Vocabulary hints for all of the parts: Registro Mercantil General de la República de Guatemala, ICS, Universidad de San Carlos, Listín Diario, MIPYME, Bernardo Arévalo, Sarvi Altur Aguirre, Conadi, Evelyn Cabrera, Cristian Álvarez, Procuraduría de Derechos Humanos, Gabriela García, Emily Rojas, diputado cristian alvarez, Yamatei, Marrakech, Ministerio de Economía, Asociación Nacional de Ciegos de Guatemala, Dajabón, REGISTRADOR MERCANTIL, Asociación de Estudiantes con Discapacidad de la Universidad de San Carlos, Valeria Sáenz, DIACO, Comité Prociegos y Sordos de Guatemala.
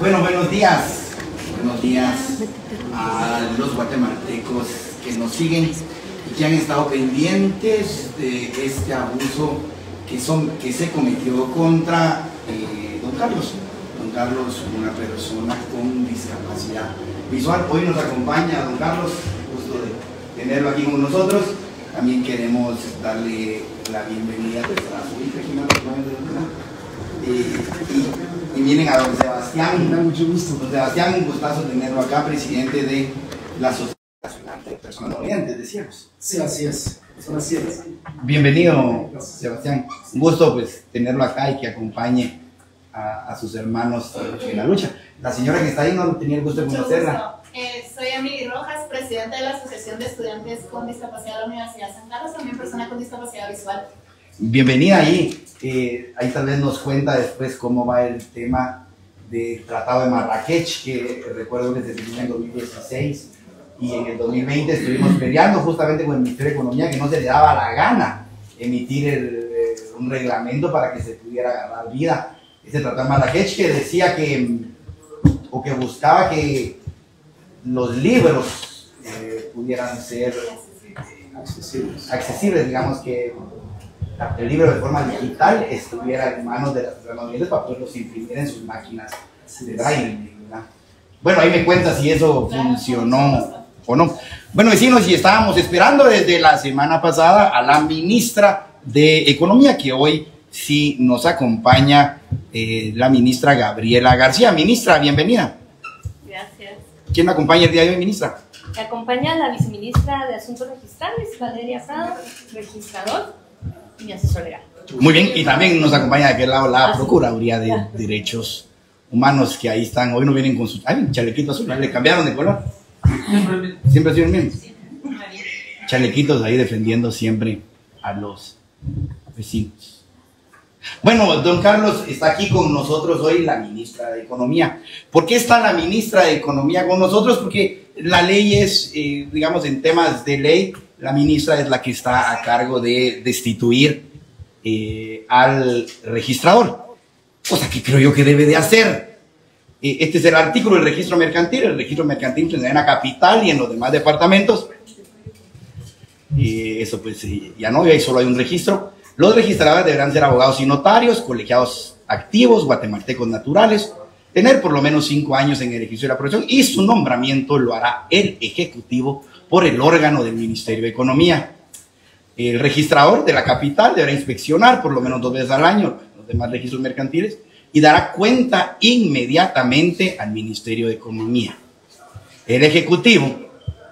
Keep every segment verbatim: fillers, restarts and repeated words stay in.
Bueno, buenos días. Buenos días a los guatemaltecos que nos siguen y que han estado pendientes de este abuso que, son, que se cometió contra eh, don Carlos. Don Carlos, una persona con discapacidad visual. Hoy nos acompaña don Carlos, gusto de tenerlo aquí con nosotros. También queremos darle la bienvenida a su hija, aquí en la comunidad. Y miren a don Sebastián, me da mucho gusto. Don Sebastián, un gustazo tenerlo acá, presidente de la Asociación Nacional de Personas Orientes de Ciegos. Sí, así es. Así es. Bienvenido, gracias, Sebastián. Un gusto pues tenerlo acá y que acompañe a, a sus hermanos en la lucha. La señora que está ahí no tenía el gusto de conocerla. Eh, soy Emily Rojas, presidenta de la Asociación de Estudiantes con Discapacidad de la Universidad de San Carlos, también persona con discapacidad visual. Bienvenida ahí. Eh, ahí tal vez nos cuenta después cómo va el tema del Tratado de Marrakech, que recuerdo que se firmó en dos mil dieciséis y en el dos mil veinte estuvimos peleando justamente con el Ministerio de Economía, que no se le daba la gana emitir el, eh, un reglamento para que se pudiera agarrar vida ese Tratado de Marrakech, que decía que o que buscaba que los libros eh, pudieran ser eh, accesibles. accesibles, digamos que el libro de forma digital estuviera en manos de las personas mayores para poderlos imprimir en sus máquinas de braille. Bueno, ahí me cuenta si eso funcionó o no. Bueno, vecinos, y estábamos esperando desde la semana pasada a la ministra de Economía, que hoy sí nos acompaña, eh, la ministra Gabriela García. Ministra, bienvenida. Gracias. ¿Quién me acompaña el día de hoy, ministra? Me acompaña la viceministra de Asuntos Registrales, Valeria Sáenz, registrador y asesor legal. Muy bien, y también nos acompaña de aquel lado la Procuraduría de Derechos Humanos, que ahí están, hoy no vienen con su... ¡Ay, chalequito azul! ¿Le cambiaron de color? ¿Siempre ha sido el mismo? Chalequitos ahí defendiendo siempre a los vecinos. Bueno, don Carlos, está aquí con nosotros hoy la ministra de Economía. ¿Por qué está la ministra de Economía con nosotros? Porque la ley es, eh, digamos, en temas de ley, la ministra es la que está a cargo de destituir eh, al registrador, cosa que creo yo que debe de hacer. Eh, este es el artículo del registro mercantil. El registro mercantil se da en la capital y en los demás departamentos. Eh, eso pues eh, ya no, ahí solo hay un registro. Los registradores deberán ser abogados y notarios, colegiados activos, guatemaltecos naturales, tener por lo menos cinco años en el ejercicio de la profesión, y su nombramiento lo hará el Ejecutivo por el órgano del Ministerio de Economía. El registrador de la capital deberá inspeccionar por lo menos dos veces al año los demás registros mercantiles y dará cuenta inmediatamente al Ministerio de Economía. El Ejecutivo,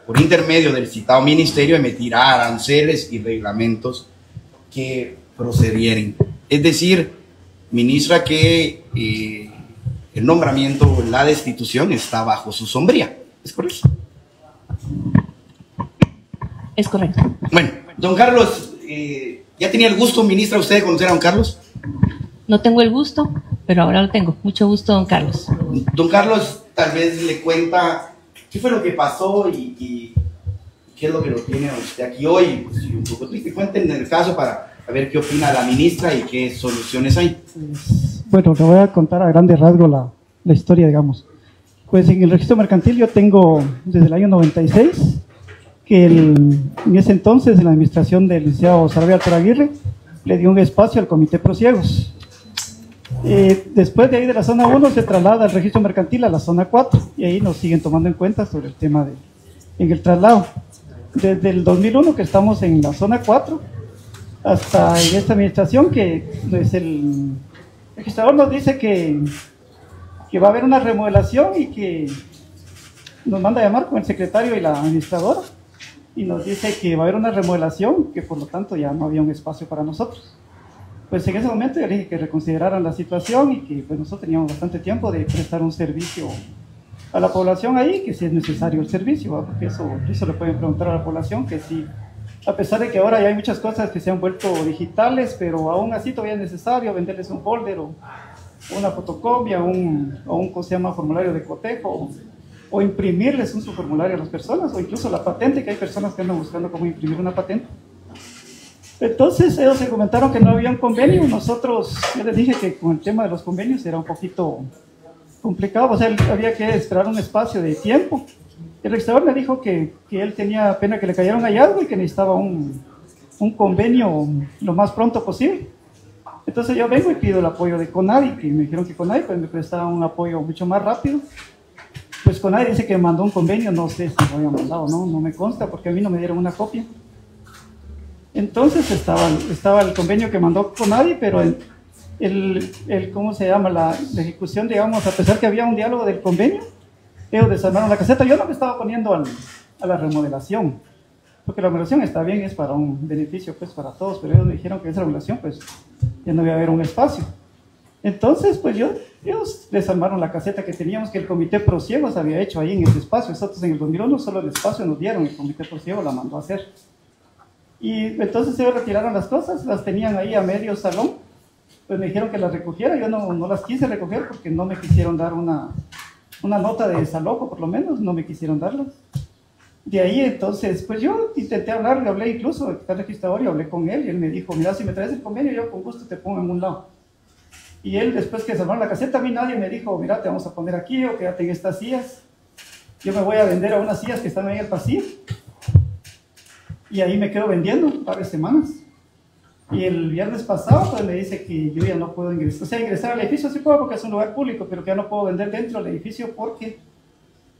por intermedio del citado ministerio, emitirá aranceles y reglamentos que procedieren. Es decir, ministra, que eh, el nombramiento, la destitución está bajo su sombría. ¿Es correcto? Es correcto. Bueno, don Carlos, eh, ¿ya tenía el gusto, ministra, usted de conocer a don Carlos? No tengo el gusto, pero ahora lo tengo. Mucho gusto, don Carlos. Don Carlos, tal vez le cuenta qué fue lo que pasó y... y ¿qué es lo que lo tiene usted aquí hoy? Pues un poco triste. Cuéntenme el caso para ver qué opina la ministra y qué soluciones hay. Bueno, le voy a contar a grandes rasgos la, la historia, digamos. Pues en el registro mercantil yo tengo desde el año noventa y seis, que el, en ese entonces en la administración del licenciado Sarvi Altur Aguirre le dio un espacio al Comité Prociegos. Eh, después de ahí de la zona uno se traslada el registro mercantil a la zona cuatro y ahí nos siguen tomando en cuenta sobre el tema de, en el traslado. Desde el dos mil uno que estamos en la zona cuatro hasta en esta administración, que pues, el registrador nos dice que, que va a haber una remodelación y que nos manda a llamar con el secretario y la administradora y nos dice que va a haber una remodelación, que por lo tanto ya no había un espacio para nosotros. Pues en ese momento yo le dije que reconsideraran la situación y que pues, nosotros teníamos bastante tiempo de prestar un servicio a la población ahí, que si es necesario el servicio, ¿va? Porque eso, eso le pueden preguntar a la población, que si, a pesar de que ahora ya hay muchas cosas que se han vuelto digitales, pero aún así todavía es necesario venderles un folder o una fotocopia, un, o un, ¿cómo se llama?, formulario de cotejo, o, o imprimirles un formulario a las personas, o incluso la patente, que hay personas que andan buscando cómo imprimir una patente. Entonces ellos se comentaron que no había un convenio. Nosotros, yo les dije que con el tema de los convenios era un poquito... complicado, o sea, había que esperar un espacio de tiempo. El registrador me dijo que, que él tenía pena que le cayeron hallazgo y que necesitaba un, un convenio lo más pronto posible. Entonces yo vengo y pido el apoyo de Conadi, que me dijeron que Conadi pues, me prestaba un apoyo mucho más rápido. Pues Conadi dice que mandó un convenio, no sé si lo había mandado o no, no me consta porque a mí no me dieron una copia. Entonces estaba, estaba el convenio que mandó Conadi, pero el, el, el ¿cómo se llama? La, la ejecución, digamos, a pesar que había un diálogo del convenio, ellos desarmaron la caseta. Yo no me estaba poniendo al, a la remodelación, porque la remodelación está bien, es para un beneficio pues para todos, pero ellos me dijeron que esa remodelación pues ya no iba a haber un espacio. Entonces pues yo, ellos desarmaron la caseta que teníamos, que el Comité Prociegos había hecho ahí en ese espacio. Nosotros en el dos mil uno solo el espacio nos dieron, el Comité Prociegos la mandó a hacer. Y entonces ellos retiraron las cosas, las tenían ahí a medio salón, pues me dijeron que las recogiera. Yo no, no las quise recoger porque no me quisieron dar una... una nota de desalojo, por lo menos, no me quisieron darlas. De ahí, entonces, pues yo intenté hablar, le hablé incluso, está el registrador, y hablé con él, y él me dijo, mira, si me traes el convenio, yo con gusto te pongo en un lado. Y él, después que desarmaron la caseta, a mí nadie me dijo, mira, te vamos a poner aquí, o quédate en estas sillas. Yo me voy a vender a unas sillas que están ahí en el pasillo. Y ahí me quedo vendiendo, varias semanas. Y el viernes pasado, pues me dice que yo ya no puedo ingresar. O sea, ingresar al edificio sí puedo porque es un lugar público, pero que ya no puedo vender dentro del edificio porque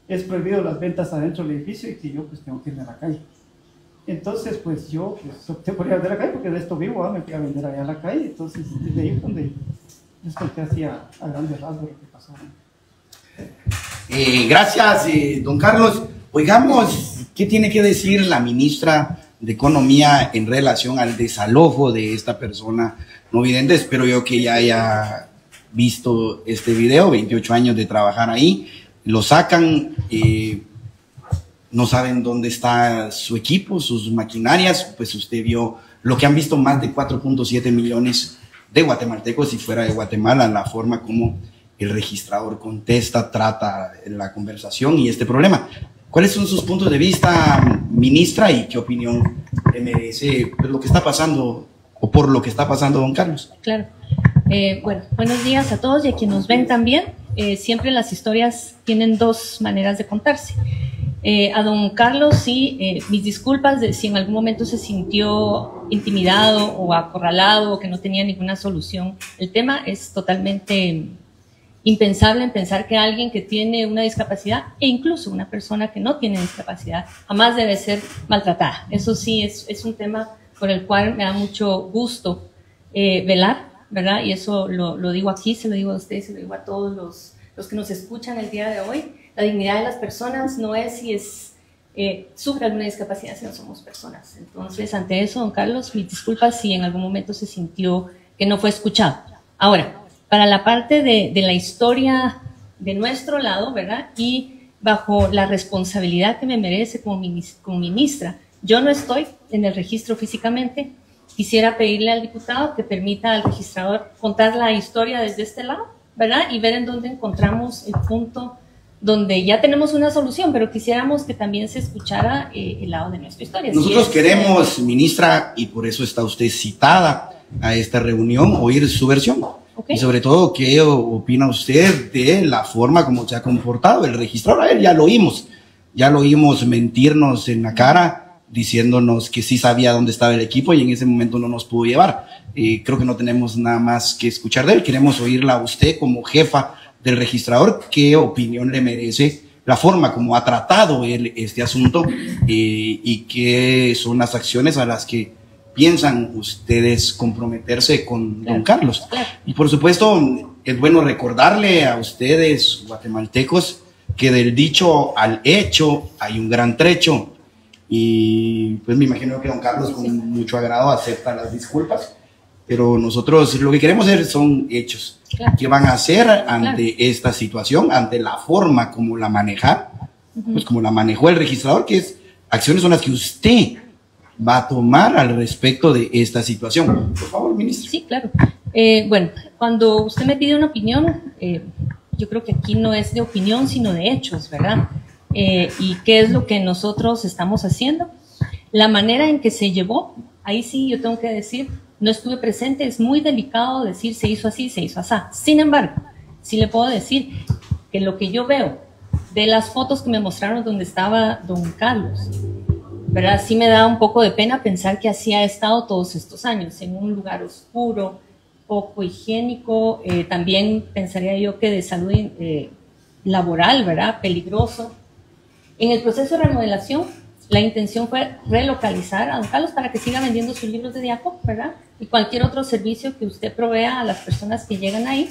es prohibido las ventas adentro del edificio y que yo pues tengo que irme a la calle. Entonces, pues yo pues, opté por ir a vender a la calle porque de esto vivo, ¿eh? Me fui a vender allá a la calle. Entonces, desde ahí donde les conté así a, a grandes rasgos lo que pasó. Eh, gracias, eh, don Carlos. Oigamos, ¿qué tiene que decir la ministra de Economía en relación al desalojo de esta persona no vidente? Espero yo que ya haya visto este video. Veintiocho años de trabajar ahí, lo sacan, eh, no saben dónde está su equipo, sus maquinarias. Pues usted vio lo que han visto más de cuatro punto siete millones de guatemaltecos y fuera de Guatemala, la forma como el registrador contesta, trata la conversación y este problema. ¿Cuáles son sus puntos de vista, ministra, y qué opinión merece por lo que está pasando o por lo que está pasando, don Carlos? Claro. Eh, bueno, buenos días a todos y a quienes nos ven también. Eh, siempre las historias tienen dos maneras de contarse. Eh, a don Carlos, sí, eh, mis disculpas de si en algún momento se sintió intimidado o acorralado o que no tenía ninguna solución. El tema es totalmente impensable en pensar que alguien que tiene una discapacidad e incluso una persona que no tiene discapacidad jamás debe ser maltratada. Eso sí es, es un tema por el cual me da mucho gusto eh, velar, ¿verdad? Y eso lo, lo digo aquí, se lo digo a ustedes, se lo digo a todos los, los que nos escuchan el día de hoy. La dignidad de las personas no es si es eh, sufre alguna discapacidad, sino somos personas. Entonces, ante eso, don Carlos, mis disculpas si en algún momento se sintió que no fue escuchado. Ahora, para la parte de, de la historia de nuestro lado, ¿verdad? Y bajo la responsabilidad que me merece como ministra, yo no estoy en el registro físicamente. Quisiera pedirle al diputado que permita al registrador contar la historia desde este lado, ¿verdad? Y ver en dónde encontramos el punto donde ya tenemos una solución, pero quisiéramos que también se escuchara eh, el lado de nuestra historia. Nosotros si es, queremos, eh, ministra, y por eso está usted citada a esta reunión, oír su versión. Okay. Y sobre todo, ¿qué opina usted de la forma como se ha comportado el registrador? A ver, ya lo oímos, ya lo oímos mentirnos en la cara, diciéndonos que sí sabía dónde estaba el equipo y en ese momento no nos pudo llevar. Eh, creo que no tenemos nada más que escuchar de él. Queremos oírla a usted como jefa del registrador. ¿Qué opinión le merece la forma como ha tratado él este asunto? Eh, ¿Y qué son las acciones a las que piensan ustedes comprometerse con claro, don Carlos? Claro. Y por supuesto, es bueno recordarle a ustedes, guatemaltecos, que del dicho al hecho hay un gran trecho. Y pues me imagino que don Carlos con sí, mucho agrado acepta las disculpas, pero nosotros lo que queremos hacer son hechos. Claro. ¿Qué van a hacer ante claro, esta situación, ante la forma como la manejar? Uh-huh. Pues como la manejó el registrador, que es acciones son las que usted va a tomar al respecto de esta situación. Por favor, ministro. Sí, claro. Eh, bueno, cuando usted me pide una opinión, eh, yo creo que aquí no es de opinión, sino de hechos, ¿verdad? Eh, ¿Y qué es lo que nosotros estamos haciendo? La manera en que se llevó, ahí sí yo tengo que decir, no estuve presente, es muy delicado decir se hizo así, se hizo asá. Sin embargo, sí le puedo decir que lo que yo veo de las fotos que me mostraron donde estaba don Carlos, ¿verdad? Sí me da un poco de pena pensar que así ha estado todos estos años, en un lugar oscuro, poco higiénico, eh, también pensaría yo que de salud eh, laboral, ¿verdad? Peligroso. En el proceso de remodelación, la intención fue relocalizar a don Carlos para que siga vendiendo sus libros de DIACO, ¿verdad? Y cualquier otro servicio que usted provea a las personas que llegan ahí.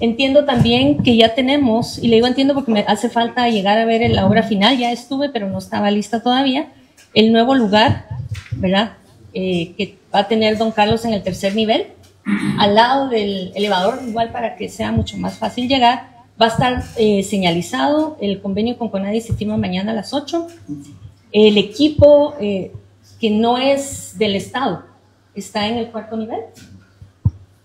Entiendo también que ya tenemos, y le digo entiendo porque me hace falta llegar a ver la obra final, ya estuve, pero no estaba lista todavía, el nuevo lugar, ¿verdad? Eh, que va a tener don Carlos en el tercer nivel, al lado del elevador, igual para que sea mucho más fácil llegar, va a estar eh, señalizado, el convenio con Conadi se firma mañana a las ocho, el equipo eh, que no es del Estado está en el cuarto nivel,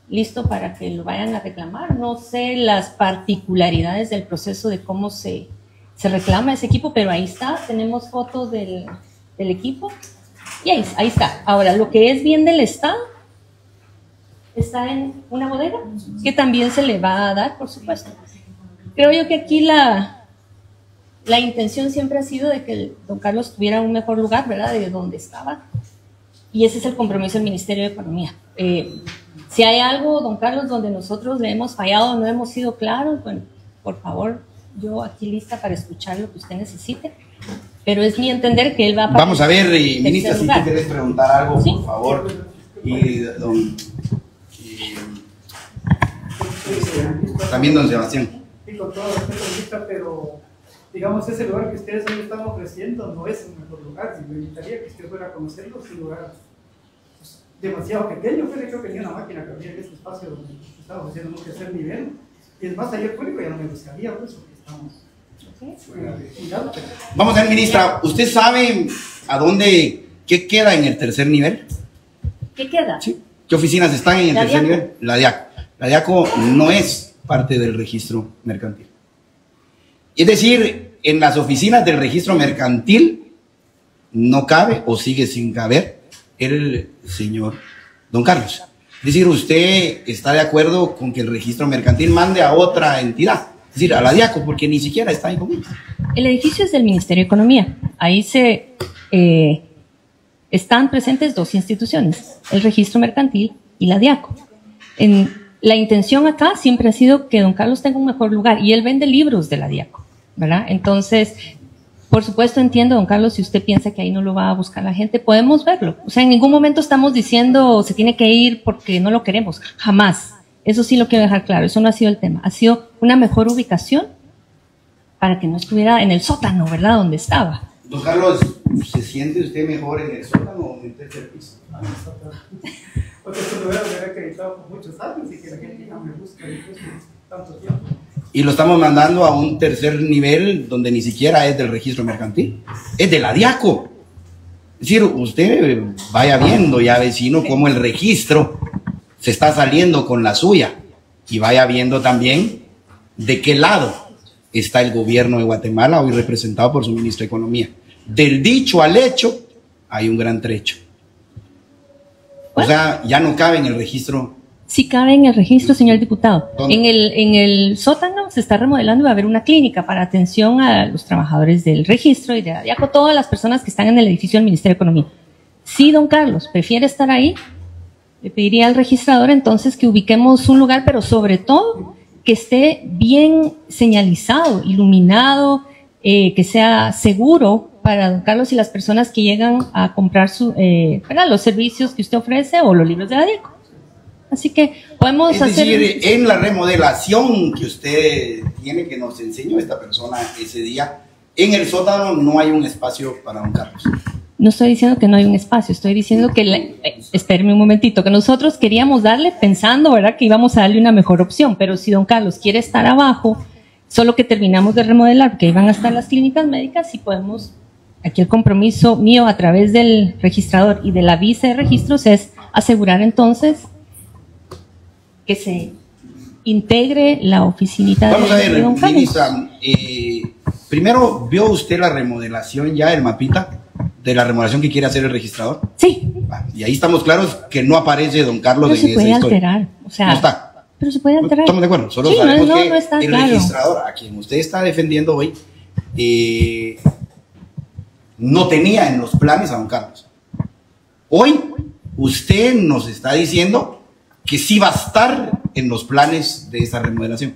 listo para que lo vayan a reclamar. No sé las particularidades del proceso de cómo se, se reclama ese equipo, pero ahí está, tenemos fotos del, del equipo y ahí, ahí está. Ahora, lo que es bien del Estado está en una bodega que también se le va a dar, por supuesto. Creo yo que aquí la, la intención siempre ha sido de que el, don Carlos tuviera un mejor lugar, ¿verdad?, de donde estaba, y ese es el compromiso del Ministerio de Economía. Eh, Si hay algo, don Carlos, donde nosotros le hemos fallado, no hemos sido claros, bueno, por favor, yo aquí lista para escuchar lo que usted necesite, pero es mi entender que él va a... Vamos a ver, y, ministra, si tú quieres preguntar algo, ¿sí?, por favor. Y don... Y, también don Sebastián. Sí, con todo respeto, ministra, pero digamos, ese lugar que ustedes hoy están ofreciendo no es el mejor lugar, si me invitaría que usted fuera a conocerlo, su lugar demasiado pequeño. Yo creo que tenía una máquina que había en este espacio donde estaba ofreciendo un tercer nivel, y es más, ayer público ya no me buscaría, pues, porque estamos... ¿Sí? Vamos a ver, ministra, ¿usted sabe a dónde, qué queda en el tercer nivel? ¿Qué queda? Sí. ¿Qué oficinas están en el tercer DIACO? nivel? La DIACO. La DIACO no es parte del registro mercantil. Es decir, en las oficinas del registro mercantil no cabe o sigue sin caber el señor don Carlos. Es decir, usted está de acuerdo con que el registro mercantil mande a otra entidad, es decir, a la DIACO, porque ni siquiera está en común. El edificio es del Ministerio de Economía. Ahí se eh, están presentes dos instituciones, el registro mercantil y la DIACO. En, la intención acá siempre ha sido que don Carlos tenga un mejor lugar, y él vende libros de la DIACO, ¿verdad? Entonces, por supuesto, entiendo, don Carlos, si usted piensa que ahí no lo va a buscar la gente, podemos verlo. O sea, en ningún momento estamos diciendo se tiene que ir porque no lo queremos. Jamás. Eso sí lo quiero dejar claro. Eso no ha sido el tema. Ha sido una mejor ubicación para que no estuviera en el sótano, ¿verdad?, donde estaba. Don Carlos, ¿se siente usted mejor en el sótano o en el tercer piso? Porque esto lo había acreditado por muchos años y que la gente no me busca tanto tiempo. Y lo estamos mandando a un tercer nivel donde ni siquiera es del registro mercantil, es de la DIACO. Es decir, usted vaya viendo ya, vecino, cómo el registro se está saliendo con la suya, y vaya viendo también de qué lado está el gobierno de Guatemala, hoy representado por su ministro de Economía. Del dicho al hecho, hay un gran trecho. O sea, ya no cabe en el registro. Sí cabe en el registro, señor diputado. En el, en el sótano se está remodelando y va a haber una clínica para atención a los trabajadores del registro y de la DIACO, todas las personas que están en el edificio del Ministerio de Economía. Si don Carlos prefiere estar ahí, le pediría al registrador entonces que ubiquemos un lugar, pero sobre todo que esté bien señalizado, iluminado, eh, que sea seguro para don Carlos y las personas que llegan a comprar su, eh, para los servicios que usted ofrece o los libros de la DIACO. Así que podemos es hacer... decir, en la remodelación que usted tiene, que nos enseñó esta persona ese día, en el sótano no hay un espacio para don Carlos. No estoy diciendo que no hay un espacio, estoy diciendo que... La, eh, espéreme un momentito, que nosotros queríamos darle pensando, ¿verdad?, que íbamos a darle una mejor opción, pero si don Carlos quiere estar abajo, solo que terminamos de remodelar, porque ahí van a estar las clínicas médicas, y podemos... Aquí el compromiso mío a través del registrador y de la vice de registros es asegurar entonces... que se integre la oficinita. Vamos de, a ver, don ministra, eh, primero, ¿vio usted la remodelación ya, el mapita de la remodelación que quiere hacer el registrador? Sí. Ah, y ahí estamos claros que no aparece don Carlos no en esa historia. No se puede alterar, o sea, no está. Pero se puede alterar. Estamos de acuerdo, solo sí, sabemos no, no, que no está el claro. registrador a quien usted está defendiendo hoy eh, no tenía en los planes a don Carlos. Hoy usted nos está diciendo que sí va a estar en los planes de esta remodelación.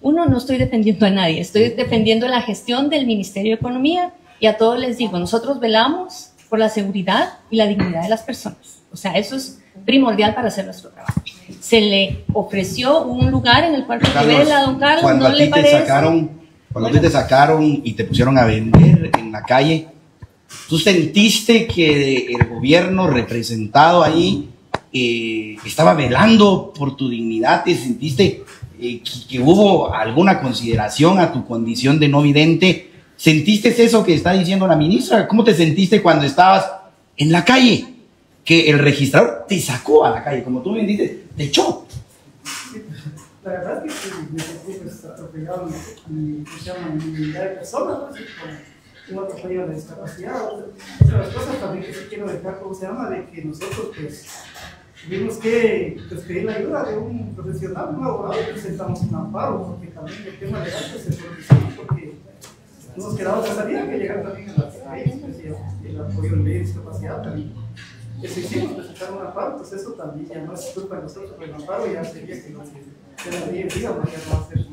Uno, no estoy defendiendo a nadie, estoy defendiendo la gestión del Ministerio de Economía y a todos les digo, nosotros velamos por la seguridad y la dignidad de las personas. O sea, eso es primordial para hacer nuestro trabajo. Se le ofreció un lugar en el cuarto de vela a don Carlos, cuando no le parece. Sacaron, cuando bueno. te sacaron y te pusieron a vender en la calle, ¿tú sentiste que el gobierno representado ahí eh, estaba velando por tu dignidad? ¿Te sentiste eh, que, que hubo alguna consideración a tu condición de no vidente? ¿Sentiste eso que está diciendo la ministra? ¿Cómo te sentiste cuando estabas en la calle? Que el registrador te sacó a la calle, como tú me dices, te echó. La verdad es que me sentí pues, atropellado a mi comunidad de personas, ¿no? Un atropello a la discapacidad. O sea, las cosas también que sí quiero dejar, ¿cómo se llama? De que nosotros, pues, tuvimos que pues, pedir la ayuda de un profesional, un abogado, y presentamos un amparo, porque también el tema legal se solucionó, porque nos quedamos que salida que llegar también a las leyes, pues, el apoyo en ley de discapacidad también. Si hicimos presentar un amparo, pues eso también ya no es culpa de nosotros, pero el amparo ya sería que no se la ley en vida, porque no va a ser.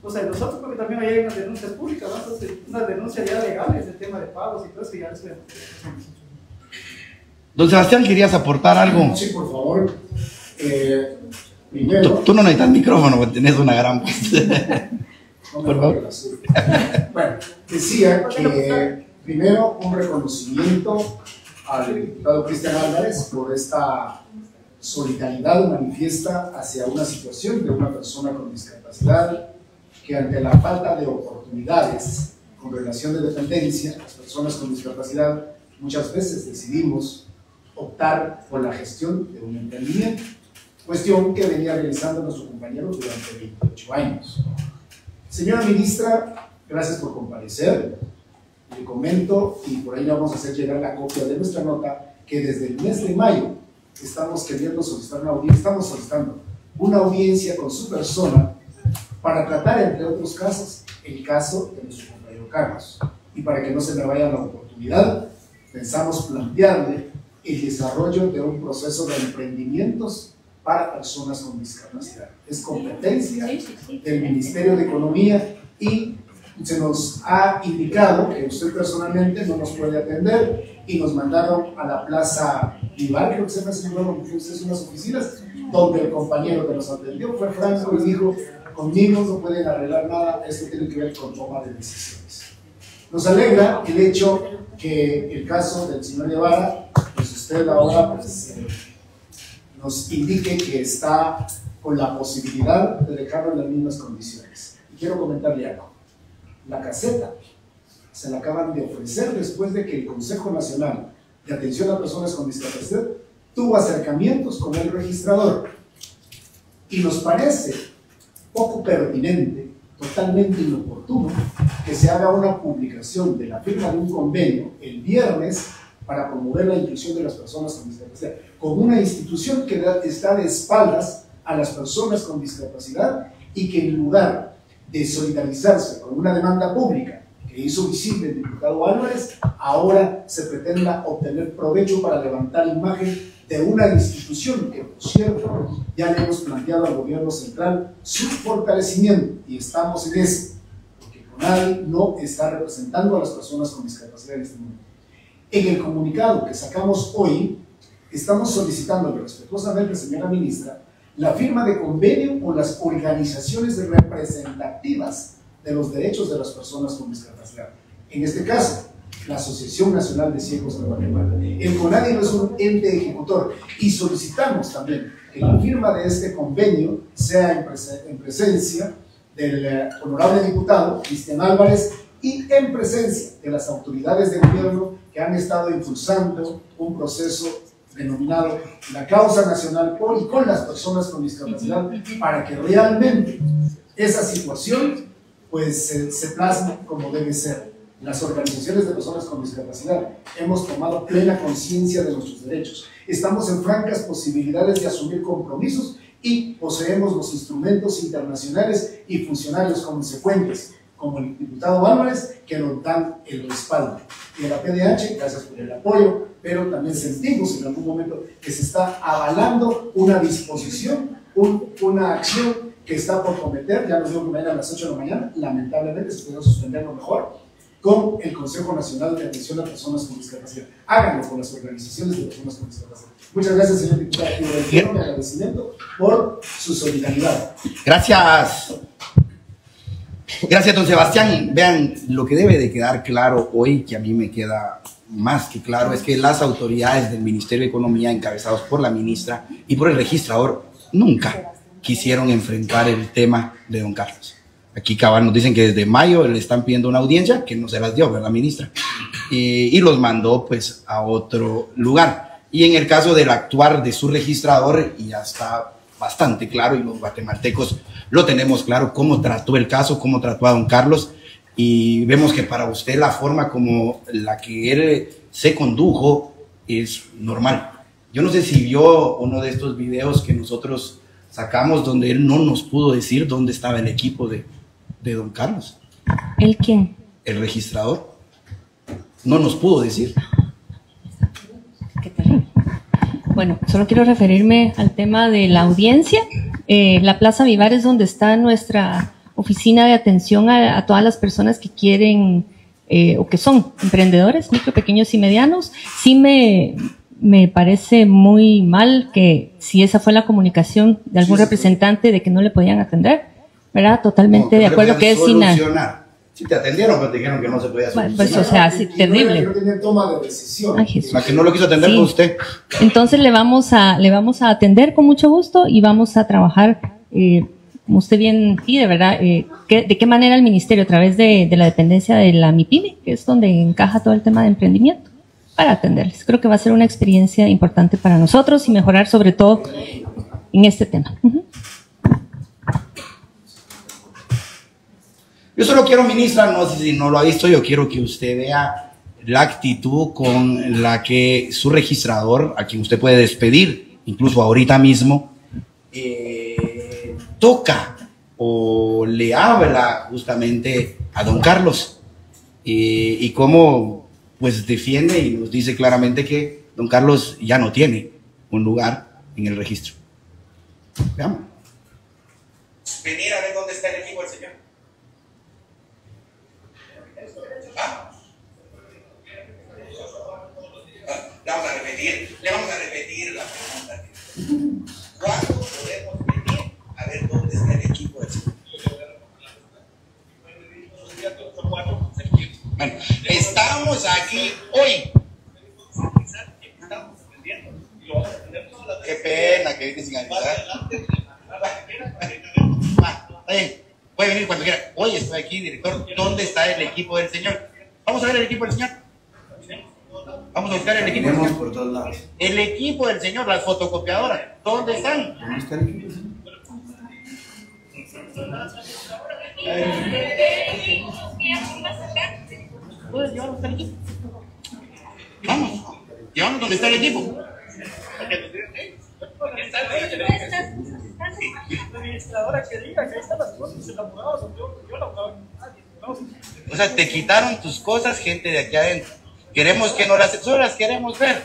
O sea, nosotros, porque también hay unas denuncias públicas, ¿no? Entonces, unas denuncias ya legales, el tema de pagos y todo eso, ya se. Don Sebastián, ¿querías aportar algo? Sí, por favor. Eh, primero, tú, tú no necesitas micrófono, porque tenés una gran voz. No por favor. Bueno, decía que primero un reconocimiento al diputado Cristian Álvarez por esta solidaridad manifiesta hacia una situación de una persona con discapacidad que ante la falta de oportunidades con relación de dependencia, las personas con discapacidad muchas veces decidimos optar por la gestión de un emprendimiento, cuestión que venía realizando nuestro compañero durante veintiocho años. Señora ministra, gracias por comparecer. Le comento, y por ahí le vamos a hacer llegar la copia de nuestra nota, que desde el mes de mayo estamos queriendo solicitar una audiencia, estamos solicitando una audiencia con su persona para tratar, entre otros casos, el caso de nuestro compañero Carlos. Y para que no se me vaya la oportunidad, pensamos plantearle el desarrollo de un proceso de emprendimientos para personas con discapacidad. Es competencia del Ministerio de Economía y se nos ha indicado que usted personalmente no nos puede atender y nos mandaron a la plaza Vivar, creo que se me hace unas oficinas, donde el compañero que nos atendió fue Franco y dijo, conmigo no pueden arreglar nada, esto tiene que ver con toma de decisiones. Nos alegra el hecho que el caso del señor Guevara, pues usted ahora pues, eh, nos indique que está con la posibilidad de dejarlo en las mismas condiciones. Y quiero comentarle algo. La caseta se la acaban de ofrecer después de que el Consejo Nacional de Atención a Personas con Discapacidad tuvo acercamientos con el registrador. Y nos parece poco pertinente, totalmente inoportuno, que se haga una publicación de la firma de un convenio el viernes para promover la inclusión de las personas con discapacidad, con una institución que está de espaldas a las personas con discapacidad y que en lugar de solidarizarse con una demanda pública que hizo visible el diputado Álvarez, ahora se pretenda obtener provecho para levantar la imagen de una institución que, por cierto, ya le hemos planteado al gobierno central su fortalecimiento, y estamos en eso, porque Conadi no está representando a las personas con discapacidad en este momento. En el comunicado que sacamos hoy, estamos solicitando respetuosamente, señora ministra, la firma de convenio con las organizaciones representativas de los derechos de las personas con discapacidad. En este caso, la Asociación Nacional de Ciegos de Guatemala. El Conadi no es un ente ejecutor y solicitamos también que la firma de este convenio sea en, presen en presencia del honorable diputado Cristian Álvarez y en presencia de las autoridades de gobierno que han estado impulsando un proceso denominado la causa nacional por y con las personas con discapacidad, para que realmente esa situación pues se, se plasme como debe ser. Las organizaciones de personas con discapacidad hemos tomado plena conciencia de nuestros derechos, estamos en francas posibilidades de asumir compromisos y poseemos los instrumentos internacionales y funcionarios consecuentes, como el diputado Álvarez, que nos dan el respaldo. Y a la P D H, gracias por el apoyo, pero también sentimos en algún momento que se está avalando una disposición, un, una acción que está por cometer, ya nos digo que mañana a las ocho de la mañana, lamentablemente se puede suspenderlo mejor, con el Consejo Nacional de Atención a Personas con Discapacidad. Háganlo con las organizaciones de personas con discapacidad. Muchas gracias, señor diputado, y le quiero mi agradecimiento por su solidaridad. Gracias. Gracias, don Sebastián. Vean, lo que debe de quedar claro hoy, que a mí me queda más que claro, es que las autoridades del Ministerio de Economía, encabezados por la ministra y por el registrador, nunca quisieron enfrentar el tema de don Carlos. Aquí cabal nos dicen que desde mayo le están pidiendo una audiencia, que no se las dio, ¿verdad, ministra? Eh, y los mandó, pues, a otro lugar. Y en el caso del actuar de su registrador, y ya está bastante claro, y los guatemaltecos lo tenemos claro, cómo trató el caso, cómo trató a don Carlos, y vemos que para usted la forma como la que él se condujo es normal. Yo no sé si vio uno de estos videos que nosotros sacamos donde él no nos pudo decir dónde estaba el equipo de... de don Carlos. ¿El quién? El registrador. No nos pudo decir. Qué terrible. Bueno, solo quiero referirme al tema de la audiencia. Eh, la Plaza Vivar es donde está nuestra oficina de atención a, a todas las personas que quieren eh, o que son emprendedores, micro, pequeños y medianos. Sí me, me parece muy mal que si esa fue la comunicación de algún sí, sí, representante de que no le podían atender. ¿Verdad? Totalmente no, de acuerdo que es sin nada. Si te atendieron, pero te dijeron que no se podía solucionar. Bueno, pues, o sea, sí, terrible. No tenía toma de decisión. Ay, la que no lo quiso atender sí. Con usted. Entonces le vamos a le vamos a atender con mucho gusto y vamos a trabajar, eh, como usted bien pide, ¿verdad? Eh, ¿qué, ¿De qué manera el ministerio? A través de, de la dependencia de la MIPYME, que es donde encaja todo el tema de emprendimiento, para atenderles. Creo que va a ser una experiencia importante para nosotros y mejorar sobre todo en este tema. Uh-huh. Yo solo quiero, ministra, no sé si no lo ha visto, yo quiero que usted vea la actitud con la que su registrador, a quien usted puede despedir, incluso ahorita mismo, eh, toca o le habla justamente a don Carlos eh, y cómo pues defiende y nos dice claramente que don Carlos ya no tiene un lugar en el registro. Veamos. Venir a ver dónde está el equipo del señor. Vamos a repetir, le vamos a repetir la pregunta. ¿Cuándo podemos venir a ver dónde está el equipo de Chile? Bueno, estamos aquí hoy. Qué pena que viene sin avisar. Ah, está bien, puede venir cuando quiera. Hoy estoy aquí, director. ¿Dónde está el equipo del señor? Vamos a ver el equipo del señor. Vamos a buscar el equipo. Por todos lados. El equipo del señor, las fotocopiadoras, ¿dónde están? ¿Puedes llevarnos al equipo? Vamos, llevamos donde está el equipo. O sea, te quitaron tus cosas, gente de aquí adentro. Queremos que nos las asesoras, queremos ver.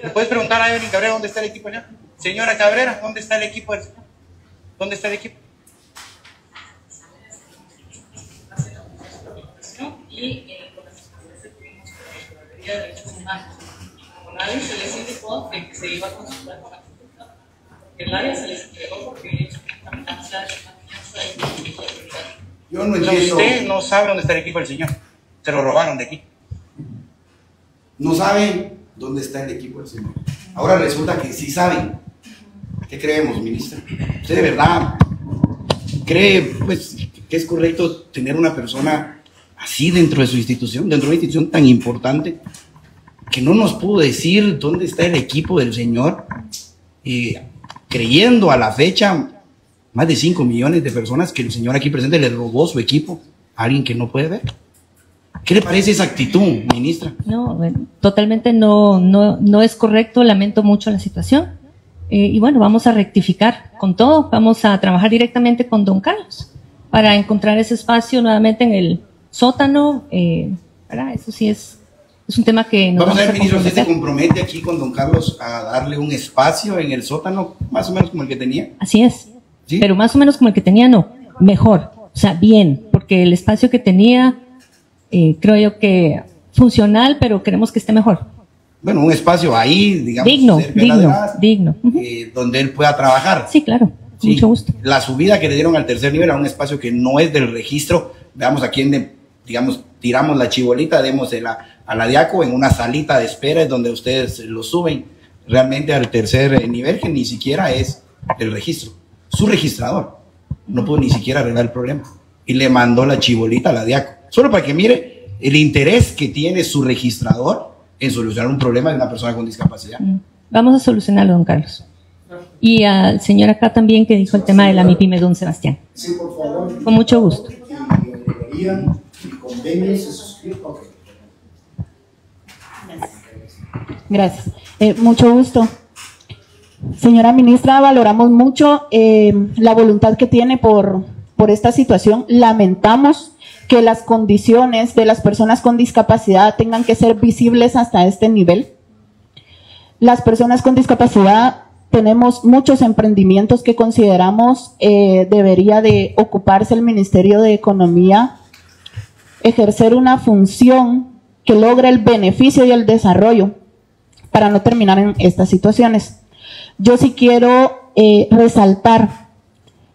¿Le puedes preguntar a Evelyn Cabrera dónde está el equipo allá? Señora Cabrera, ¿dónde está el equipo? ¿Dónde está el equipo? Y con las instituciones que de Derechos Humanos. Con alguien se les indicó que se iba a consultar con la consulta. Que el área se les entregó porque la yo no entiendo. Usted no sabe dónde está el equipo del señor. Se lo robaron de aquí. No saben dónde está el equipo del señor. Ahora resulta que sí saben. ¿Qué creemos, ministra? ¿Usted de verdad cree pues, que es correcto tener una persona así dentro de su institución, dentro de una institución tan importante, que no nos pudo decir dónde está el equipo del señor, eh, creyendo a la fecha más de cinco millones de personas que el señor aquí presente le robó su equipo a alguien que no puede ver? ¿Qué le parece esa actitud, ministra? No, totalmente no, no, no es correcto, lamento mucho la situación. Eh, y bueno, vamos a rectificar con todo, vamos a trabajar directamente con don Carlos para encontrar ese espacio nuevamente en el sótano. Eh, eso sí es, es un tema que nos vamos, vamos a ver, ministro, ¿se compromete aquí con don Carlos a darle un espacio en el sótano más o menos como el que tenía? Así es, ¿sí? Pero más o menos como el que tenía no, mejor, o sea, bien, porque el espacio que tenía, eh, creo yo que funcional, pero queremos que esté mejor. Bueno, un espacio ahí, digamos, digno, cerca digno, de la edad, digno. Uh-huh. eh, donde él pueda trabajar. Sí, claro, sí. Mucho gusto. La subida que le dieron al tercer nivel a un espacio que no es del registro, veamos a quién, de, digamos, tiramos la chibolita, demos de la, a la DIACO en una salita de espera, es donde ustedes lo suben realmente al tercer nivel, que ni siquiera es del registro. Su registrador no pudo ni siquiera arreglar el problema y le mandó la chibolita a la DIACO, solo para que mire el interés que tiene su registrador en solucionar un problema de una persona con discapacidad. Vamos a solucionarlo, don Carlos. Y al señor acá también que dijo el tema de la MIPYME, don Sebastián. Sí, por favor. Con mucho gusto. Gracias. Eh, mucho gusto. Señora ministra, valoramos mucho eh, la voluntad que tiene por, por esta situación. Lamentamos que las condiciones de las personas con discapacidad tengan que ser visibles hasta este nivel. Las personas con discapacidad tenemos muchos emprendimientos que consideramos eh, debería de ocuparse el Ministerio de Economía, ejercer una función que logre el beneficio y el desarrollo para no terminar en estas situaciones. Yo sí quiero eh, resaltar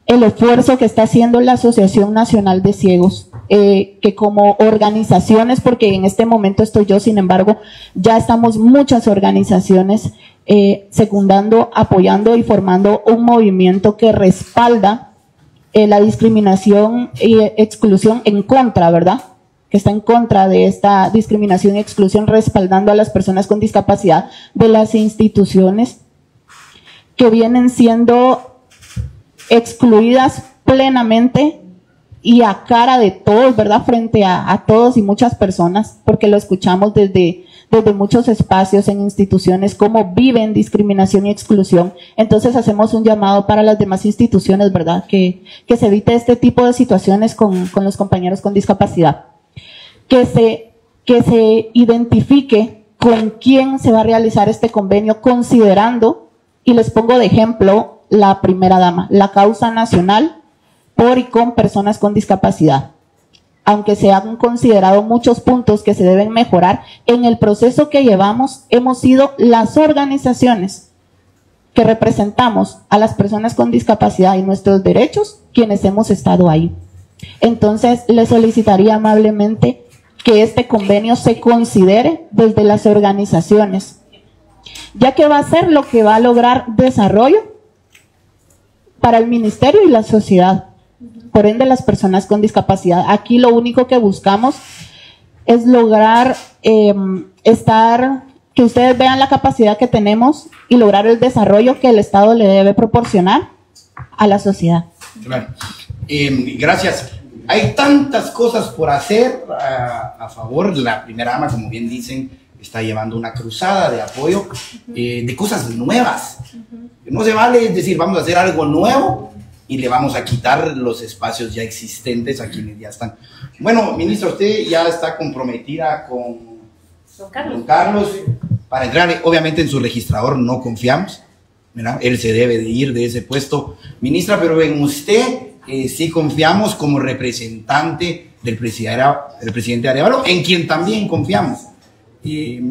el esfuerzo que está haciendo la Asociación Nacional de Ciegos, eh, que como organizaciones, porque en este momento estoy yo, sin embargo, ya estamos muchas organizaciones eh, secundando, apoyando y formando un movimiento que respalda eh, la discriminación y exclusión en contra, ¿verdad? Que está en contra de esta discriminación y exclusión, respaldando a las personas con discapacidad de las instituciones que vienen siendo excluidas plenamente y a cara de todos, ¿verdad? Frente a, a todos y muchas personas, porque lo escuchamos desde, desde muchos espacios en instituciones, cómo viven discriminación y exclusión. Entonces hacemos un llamado para las demás instituciones, ¿verdad? Que, que se evite este tipo de situaciones con, con los compañeros con discapacidad. Que se, que se identifique con quién se va a realizar este convenio, considerando, y les pongo de ejemplo, la primera dama, la causa nacional por y con personas con discapacidad. Aunque se han considerado muchos puntos que se deben mejorar, en el proceso que llevamos hemos sido las organizaciones que representamos a las personas con discapacidad y nuestros derechos quienes hemos estado ahí. Entonces, le solicitaría amablemente que este convenio se considere desde las organizaciones, ya que va a ser lo que va a lograr desarrollo para el ministerio y la sociedad, por ende las personas con discapacidad. Aquí lo único que buscamos es lograr eh, estar, que ustedes vean la capacidad que tenemos y lograr el desarrollo que el Estado le debe proporcionar a la sociedad. Claro. Eh, gracias. Hay tantas cosas por hacer a, a favor. La primera dama, como bien dicen, está llevando una cruzada de apoyo, eh, de cosas nuevas. No se vale decir, vamos a hacer algo nuevo y le vamos a quitar los espacios ya existentes a quienes ya están. Bueno, ministra, usted ya está comprometida con don Carlos, don Carlos para entrar. Obviamente en su registrador no confiamos, ¿verdad? Él se debe de ir de ese puesto, ministra, pero en usted eh, sí confiamos como representante del presidente, del presidente Arevalo, en quien también confiamos. Eh,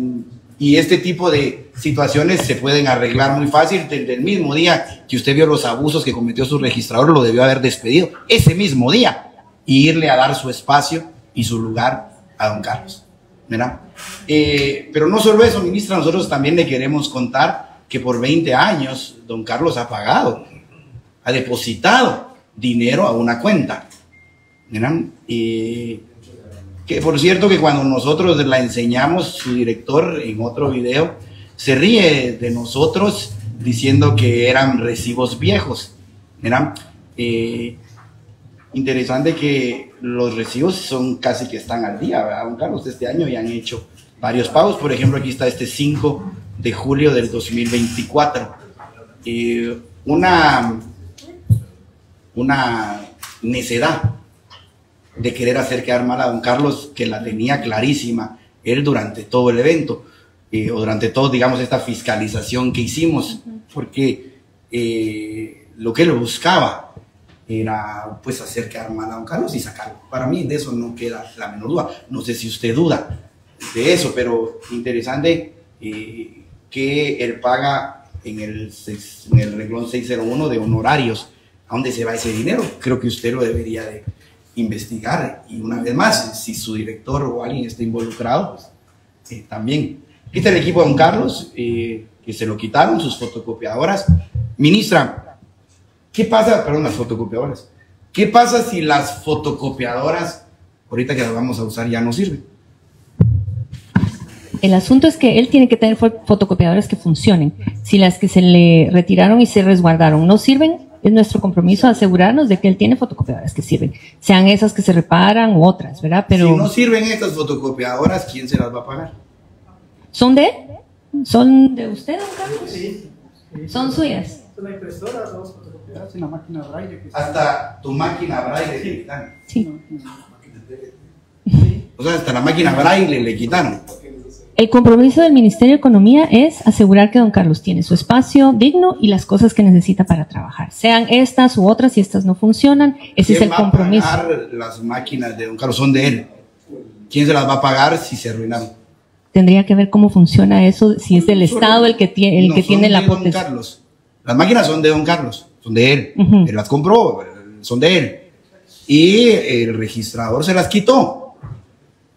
Y este tipo de situaciones se pueden arreglar muy fácil. Desde el mismo día que usted vio los abusos que cometió su registrador, lo debió haber despedido ese mismo día y irle a dar su espacio y su lugar a don Carlos, ¿verdad? Eh, pero no solo eso, ministra, nosotros también le queremos contar que por veinte años don Carlos ha pagado, ha depositado dinero a una cuenta, ¿verdad? Eh, Que por cierto que cuando nosotros la enseñamos, su director en otro video se ríe de nosotros diciendo que eran recibos viejos. Mira, eh, interesante que los recibos son casi que están al día, ¿verdad, don Carlos? Este año ya han hecho varios pagos. Por ejemplo, aquí está este cinco de julio del dos mil veinticuatro. y una, una necedad de querer hacer quedar mal a don Carlos, que la tenía clarísima él durante todo el evento, eh, o durante todo, digamos, esta fiscalización que hicimos, porque eh, lo que él buscaba era, pues, hacer quedar mal a don Carlos y sacarlo. Para mí de eso no queda la menor duda. No sé si usted duda de eso, pero interesante eh, que él paga en el, en el renglón seis cero uno de honorarios. ¿A dónde se va ese dinero? Creo que usted lo debería de investigar, y una vez más, si su director o alguien está involucrado, pues, eh, también. Quita el equipo de don Carlos, eh, que se lo quitaron, sus fotocopiadoras. Ministra, ¿qué pasa? Perdón, las fotocopiadoras. ¿Qué pasa si las fotocopiadoras, ahorita que las vamos a usar, ya no sirven? El asunto es que él tiene que tener fotocopiadoras que funcionen. Si las que se le retiraron y se resguardaron no sirven, es nuestro compromiso asegurarnos de que él tiene fotocopiadoras que sirven, sean esas que se reparan u otras, ¿verdad? Pero si no sirven estas fotocopiadoras, ¿quién se las va a pagar? ¿Son de? ¿Son de usted, don Carlos? Sí. Sí. ¿Son suyas? La impresora, dos fotocopiadoras y la máquina braille. Hasta tu máquina braille le quitaron. Sí. O sea, hasta la máquina braille le quitaron. El compromiso del Ministerio de Economía es asegurar que don Carlos tiene su espacio digno y las cosas que necesita para trabajar. Sean estas u otras, si estas no funcionan, ese es el compromiso. ¿Quién va a pagar las máquinas de don Carlos? Son de él. ¿Quién se las va a pagar si se arruinaron? Tendría que ver cómo funciona eso, si es del Estado el que tiene, el que tiene la potestad. Las máquinas son de don Carlos, son de él. Uh-huh. Él las compró, son de él. Y el registrador se las quitó.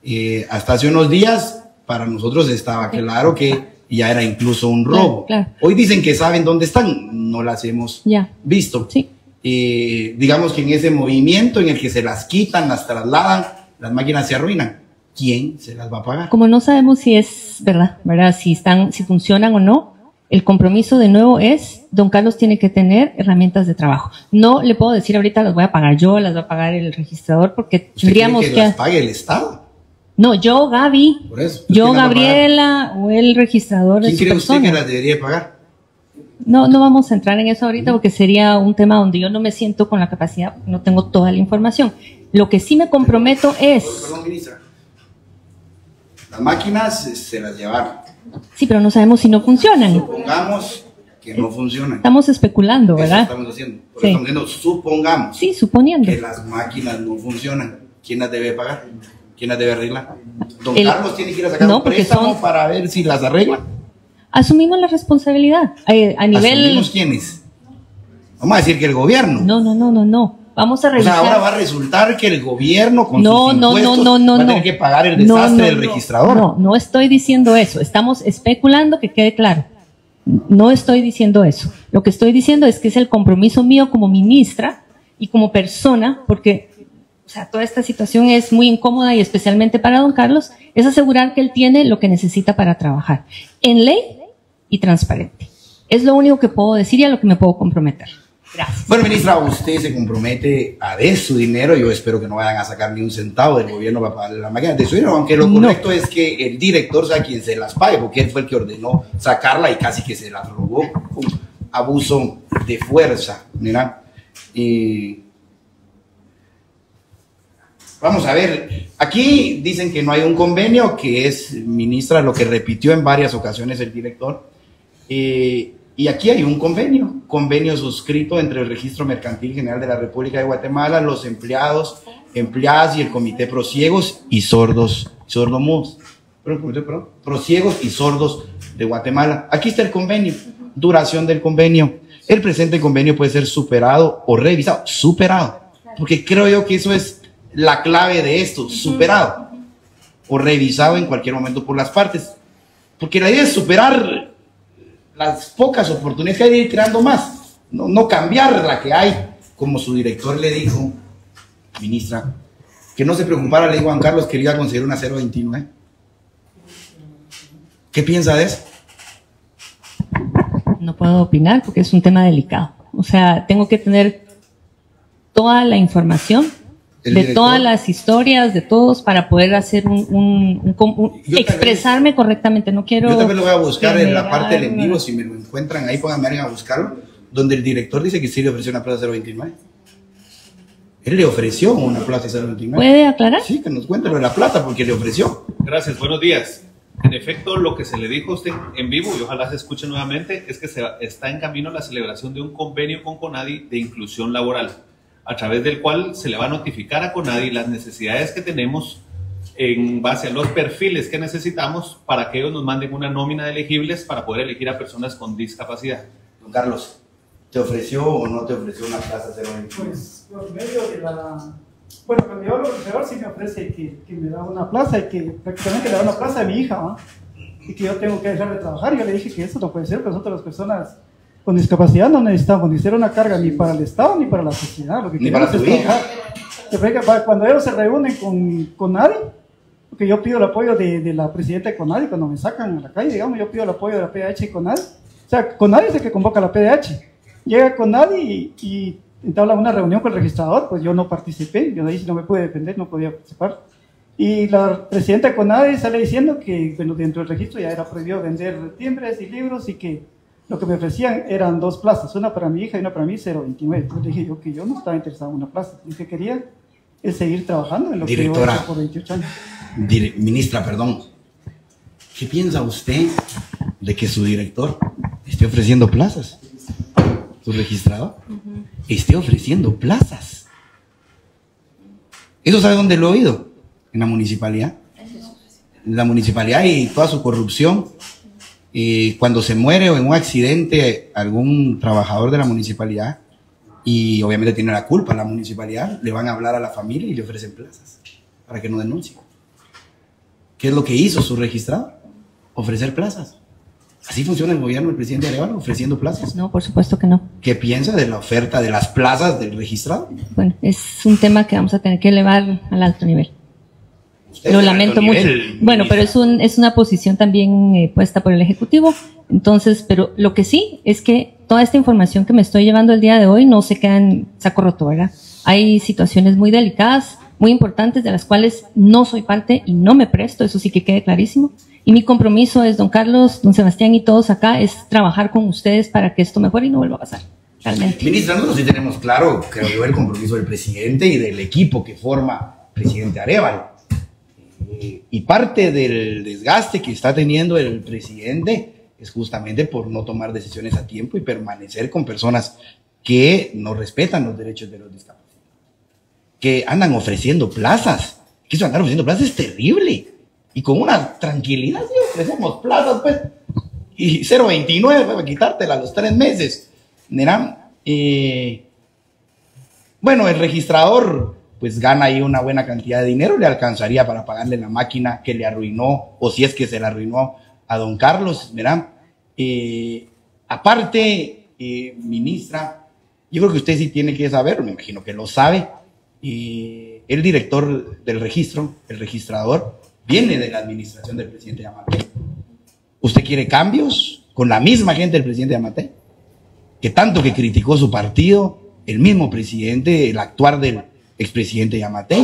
Eh, hasta hace unos días... Para nosotros estaba claro que ya era incluso un robo. Claro, claro. Hoy dicen que saben dónde están, no las hemos ya visto. Sí. Eh, digamos que en ese movimiento en el que se las quitan, las trasladan, las máquinas se arruinan. ¿Quién se las va a pagar? Como no sabemos si es verdad, ¿verdad? Si están, si funcionan o no, el compromiso de nuevo es, don Carlos tiene que tener herramientas de trabajo. No le puedo decir ahorita las voy a pagar yo, las va a pagar el registrador, porque tendríamos que... ¿Usted cree que las pague el Estado? No, yo, Gaby, Por eso, yo, Gabriela, o el registrador de su persona. ¿Quién cree usted que las debería pagar? No, no vamos a entrar en eso ahorita porque sería un tema donde yo no me siento con la capacidad, no tengo toda la información. Lo que sí me comprometo es... Perdón, ministra. Las máquinas se las llevaron. Sí, pero no sabemos si no funcionan. Supongamos que no funcionan. Estamos especulando, ¿verdad? Eso estamos haciendo. Por sí. Eso estamos diciendo, supongamos. Sí, suponiendo. Que las máquinas no funcionan. ¿Quién las debe pagar? ¿Quién las debe arreglar? Don el, Carlos tiene que ir a sacar no, un préstamo son, para ver si las arregla. Asumimos la responsabilidad. Eh, a nivel... ¿Asumimos quiénes? Vamos a decir que el gobierno. No, no, no, no, no. Vamos a revisar. O sea, ahora va a resultar que el gobierno con no, sus no, impuestos no, no, no, va a tener no. que pagar el desastre no, no, del registrador. No, no estoy diciendo eso. Estamos especulando, que quede claro. No estoy diciendo eso. Lo que estoy diciendo es que es el compromiso mío como ministra y como persona, porque... O sea, toda esta situación es muy incómoda y especialmente para don Carlos, es asegurar que él tiene lo que necesita para trabajar, en ley y transparente. Es lo único que puedo decir y a lo que me puedo comprometer. Gracias. Bueno, ministra, usted se compromete a de su dinero, yo espero que no vayan a sacar ni un centavo del gobierno para pagarle las máquinas de su dinero, aunque lo correcto no. es que el director sea quien se las pague, porque él fue el que ordenó sacarla y casi que se la robó con abuso de fuerza. Mira, y... Vamos a ver, aquí dicen que no hay un convenio, que es, ministra, lo que repitió en varias ocasiones el director, eh, y aquí hay un convenio, convenio suscrito entre el Registro Mercantil General de la República de Guatemala, los empleados, empleadas y el Comité Prociegos y Sordos, sordomudos, Prociegos y Sordos de Guatemala. Aquí está el convenio, duración del convenio. El presente convenio puede ser superado o revisado, superado, porque creo yo que eso es la clave de esto, superado o revisado en cualquier momento por las partes, porque la idea es superar las pocas oportunidades que hay de ir creando más, no, no cambiar la que hay, como su director le dijo, ministra, que no se preocupara, le dijo a Juan Carlos que le iba a conseguir una cero veintinueve. ¿Qué piensa de eso? No puedo opinar porque es un tema delicado, o sea, tengo que tener toda la información. de todas las historias, de todos, para poder hacer un, un, un, un expresarme también, correctamente. No quiero. Yo también lo voy a buscar en la parte del en vivo, si me lo encuentran ahí, pónganme a buscarlo, donde el director dice que sí le ofreció una plaza cero veintinueve. Él le ofreció una plaza cero veintinueve. ¿Puede aclarar? Sí, que nos cuente lo de la plata, porque le ofreció. Gracias, buenos días. En efecto, lo que se le dijo a usted en vivo, y ojalá se escuche nuevamente, es que se está en camino la celebración de un convenio con Conadi de inclusión laboral, a través del cual se le va a notificar a Conadi las necesidades que tenemos en base a los perfiles que necesitamos para que ellos nos manden una nómina de elegibles para poder elegir a personas con discapacidad. Don Carlos, ¿te ofreció o no te ofreció una plaza cero veintinueve? Pues por medio de la... Bueno, cuando yo hablo peor sí me ofrece que, que me da una plaza, y que prácticamente le da una plaza a mi hija, ¿no? Y que yo tengo que dejar de trabajar. Yo le dije que eso no puede ser, que nosotros las personas con discapacidad no necesitamos ni ser una carga ni para el Estado ni para la sociedad. Lo que ni para tu hija. Cuando ellos se reúnen con, con Conadi, porque yo pido el apoyo de, de la presidenta de Conadi cuando me sacan a la calle, digamos, yo pido el apoyo de la P D H y Conadi. O sea, Conadi es el que convoca a la P D H. Llega Conadi y, y entabla una reunión con el registrador, pues yo no participé, yo de ahí no me pude defender, no podía participar. Y la presidenta de Conadi sale diciendo que bueno, dentro del registro ya era prohibido vender timbres y libros y que lo que me ofrecían eran dos plazas, una para mi hija y una para mí, cero veintinueve. Entonces dije yo que yo no estaba interesado en una plaza, lo que quería es seguir trabajando en lo Directora, que yo he hecho por veintiocho años. Dire, ministra, perdón, ¿qué piensa usted de que su director esté ofreciendo plazas? ¿Su registrador? Uh-huh. Esté ofreciendo plazas. ¿Eso sabe dónde lo he oído? En la municipalidad. En la municipalidad y toda su corrupción. Y cuando se muere o en un accidente algún trabajador de la municipalidad, y obviamente tiene la culpa la municipalidad, le van a hablar a la familia y le ofrecen plazas para que no denuncie. ¿Qué es lo que hizo su registrado? Ofrecer plazas. ¿Así funciona el gobierno del presidente Arevalo, ofreciendo plazas? No, por supuesto que no. ¿Qué piensa de la oferta de las plazas del registrado? Bueno, es un tema que vamos a tener que elevar al alto nivel. Lo lamento mucho. Bueno, pero es, un, es una posición también eh, puesta por el Ejecutivo. Entonces, pero lo que sí es que toda esta información que me estoy llevando el día de hoy no se queda en saco roto, ¿verdad? Hay situaciones muy delicadas, muy importantes, de las cuales no soy parte y no me presto, eso sí que quede clarísimo. Y mi compromiso es, don Carlos, don Sebastián y todos acá, es trabajar con ustedes para que esto mejore y no vuelva a pasar. Realmente. Ministra, nosotros sí tenemos claro, creo yo, el compromiso del presidente y del equipo que forma el presidente Arevalo. Y parte del desgaste que está teniendo el presidente es justamente por no tomar decisiones a tiempo y permanecer con personas que no respetan los derechos de los discapacitados, que andan ofreciendo plazas, que eso andar ofreciendo plazas es terrible, y con una tranquilidad, sí, ofrecemos plazas, pues, y cero veintinueve, pues, a quitártela a los tres meses. Mira, eh, bueno, el registrador pues gana ahí una buena cantidad de dinero, le alcanzaría para pagarle la máquina que le arruinó, o si es que se la arruinó a don Carlos, ¿verdad? Eh, aparte, eh, ministra, yo creo que usted sí tiene que saber, me imagino que lo sabe, eh, el director del registro, el registrador, viene de la administración del presidente Yamate. ¿Usted quiere cambios con la misma gente del presidente Yamate? Que tanto que criticó su partido, el mismo presidente, el actuar del expresidente Yamatei.